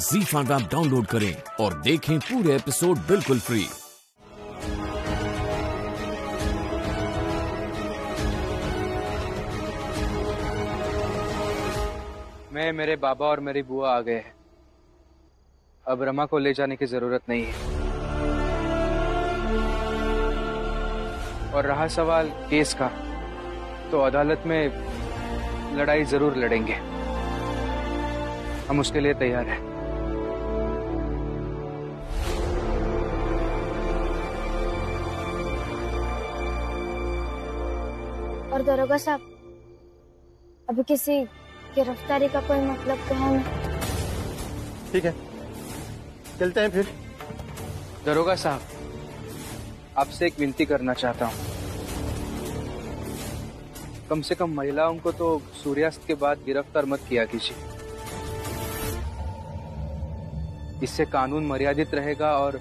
Zee5 app download करें और देखें पूरे एपिसोड बिल्कुल फ्री। मैं, मेरे बाबा और मेरी बुआ आ गए हैं। अब रमा को ले जाने की जरूरत नहीं है। और रहा सवाल केस का, तो अदालत में लड़ाई जरूर लड़ेंगे। हम उसके लिए तैयार हैं। और दरोगा साहब, अभी किसी गिरफ्तारी का कोई मतलब तो है नहीं। ठीक है, चलते हैं फिर। दरोगा साहब, आपसे एक विनती करना चाहता हूँ। कम से कम महिलाओं को तो सूर्यास्त के बाद गिरफ्तार मत किया कीजिए। इससे कानून मर्यादित रहेगा और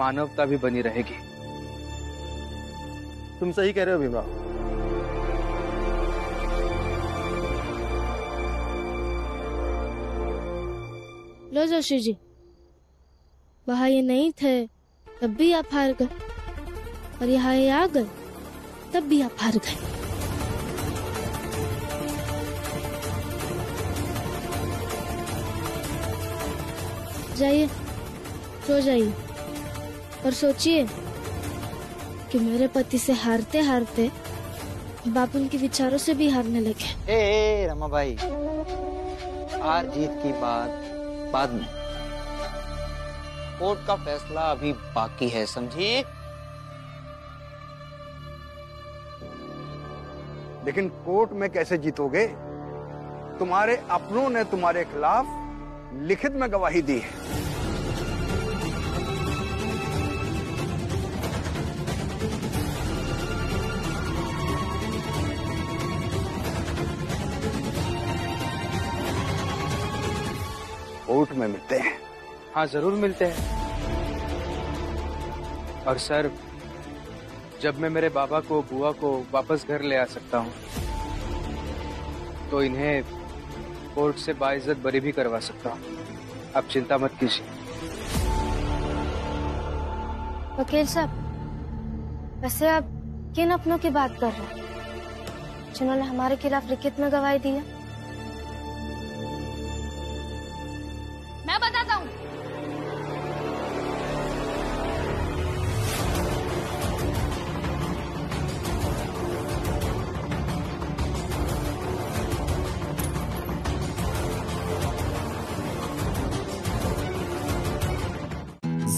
मानवता भी बनी रहेगी। तुम सही कह रहे हो भीमराव। लो जोशी जी, वहाँ ये नहीं थे तब भी आप हार गए, और यहाँ ये आ गए तब भी आप हार गए। जाइए, सो जाइए और सोचिए कि मेरे पति से हारते हारते बाप उनके विचारों से भी हारने लगे। ए रमा भाई, हार जीत की बात बाद में, कोर्ट का फैसला अभी बाकी है, समझिए। लेकिन कोर्ट में कैसे जीतोगे? तुम्हारे अपनों ने तुम्हारे खिलाफ लिखित में गवाही दी है। कोर्ट में मिलते हैं। हाँ, जरूर मिलते हैं। और सर, जब मैं मेरे बाबा को, बुआ को वापस घर ले आ सकता हूँ, तो इन्हें कोर्ट से बाइज्जत बरी भी करवा सकता हूँ। आप चिंता मत कीजिए। वकील साहब, वैसे आप किन अपनों की बात कर रहे हैं जिन्होंने हमारे खिलाफ लिखित में गवाही दी है? मैं बताता हूँ।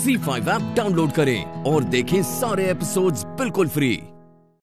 Zee5 ऐप डाउनलोड करें और देखें सारे एपिसोड्स बिल्कुल फ्री।